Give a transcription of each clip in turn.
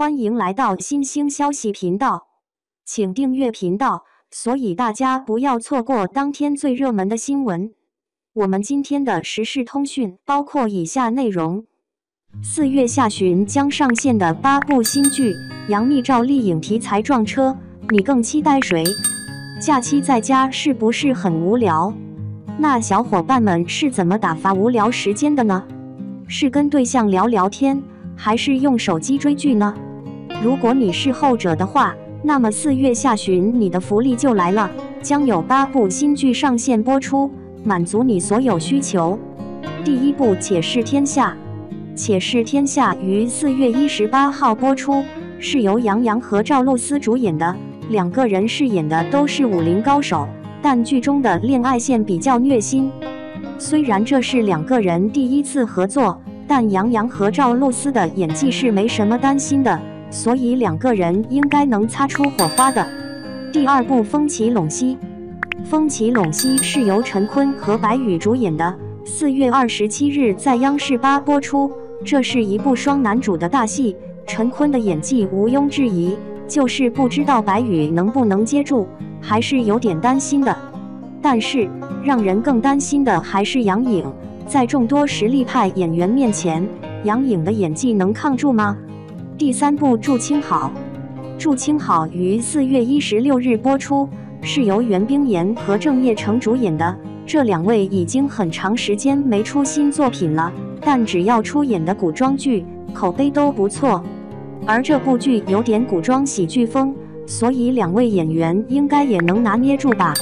欢迎来到新星消息频道，请订阅频道，所以大家不要错过当天最热门的新闻。我们今天的时事通讯包括以下内容：4月下旬将上线的8部新剧，杨幂赵丽颖题材撞车，你更期待谁？假期在家是不是很无聊？那小伙伴们是怎么打发无聊时间的呢？是跟对象聊聊天，还是用手机追剧呢？如果你是后者的话，那么4月下旬你的福利就来了，将有8部新剧上线播出，满足你所有需求。第一部《且试天下》，《且试天下》于4月18号播出，是由杨洋和赵露思主演的，两个人饰演的都是50高手，但剧中的恋爱线比较虐心。虽然这是两个人第一次合作，但杨洋和赵露思的演技是没什么担心的，所以两个人应该能擦出火花的。第二部《风起陇西》，《风起陇西》是由陈坤和白宇主演的，4月27日在央视8播出。这是一部双男主的大戏，陈坤的演技毋庸置疑，就是不知道白宇能不能接住，还是有点担心的。但是让人更担心的还是杨颖。在众多实力派演员面前，杨颖的演技能抗住吗？第三部《祝青好》，《祝青好》于4月16日播出，是由袁冰妍和郑业成主演的。这两位已经很长时间没出新作品了，但只要出演的古装剧，口碑都不错。而这部剧有点古装喜剧风，所以两位演员应该也能拿捏住吧。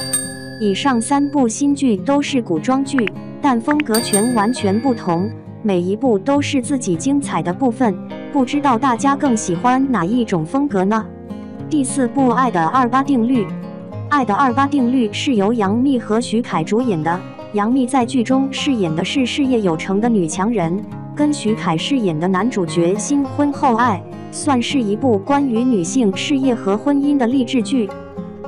以上3部新剧都是古装剧，但风格全完全不同，每一部都是自己精彩的部分，不知道大家更喜欢哪一种风格呢？第4部《爱的28定律》，《爱的28定律》是由杨幂和徐凯主演的，杨幂在剧中饰演的是事业有成的女强人，跟徐凯饰演的男主角新婚后爱，算是一部关于女性事业和婚姻的励志剧。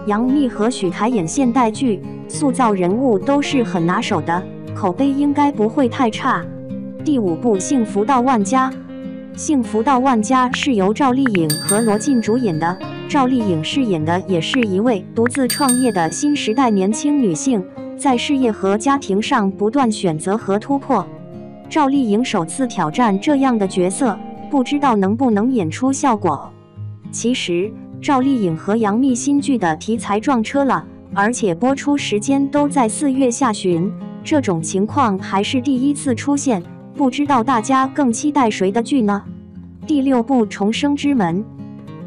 杨幂和许凯演现代剧，塑造人物都是很拿手的，口碑应该不会太差。第5部《幸福到万家》，《幸福到万家》是由赵丽颖和罗晋主演的，赵丽颖饰演的也是一位独自创业的新时代年轻女性，在事业和家庭上不断选择和突破。赵丽颖首次挑战这样的角色，不知道能不能演出效果。其实赵丽颖和杨幂新剧的题材撞车了，而且播出时间都在4月下旬，这种情况还是第一次出现，不知道大家更期待谁的剧呢？第6部《重生之门》，《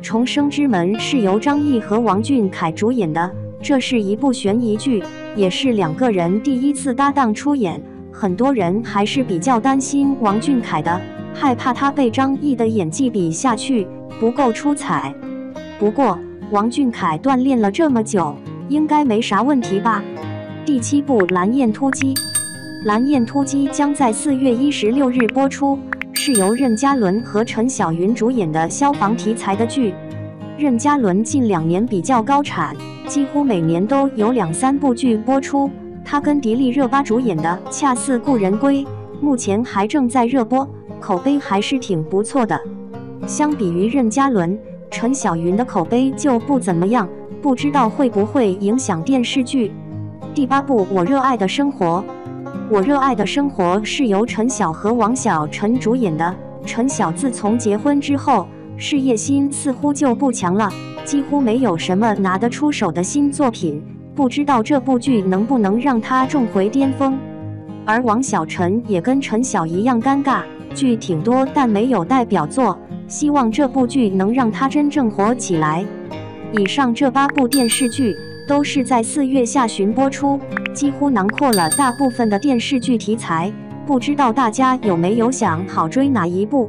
重生之门》是由张译和王俊凯主演的，这是一部悬疑剧，也是两个人第一次搭档出演，很多人还是比较担心王俊凯的，害怕他被张译的演技比下去，不够出彩。不过王俊凯锻炼了这么久，应该没啥问题吧。第7部《蓝焰突击》，《蓝焰突击》将在4月16日播出，是由任嘉伦和陈晓云主演的消防题材的剧。任嘉伦近2年比较高产，几乎每年都有2-3部剧播出。他跟迪丽热巴主演的《恰似故人归》目前还正在热播，口碑还是挺不错的。相比于任嘉伦，陈晓云的口碑就不怎么样，不知道会不会影响电视剧。第8部《我热爱的生活》，《我热爱的生活》是由陈晓和王小晨主演的。陈晓自从结婚之后，事业心似乎就不强了，几乎没有什么拿得出手的新作品，不知道这部剧能不能让他重回巅峰。而王小晨也跟陈晓一样尴尬，剧挺多但没有代表作，希望这部剧能让他真正火起来。以上这8部电视剧都是在4月下旬播出，几乎囊括了大部分的电视剧题材，不知道大家有没有想好追哪一部？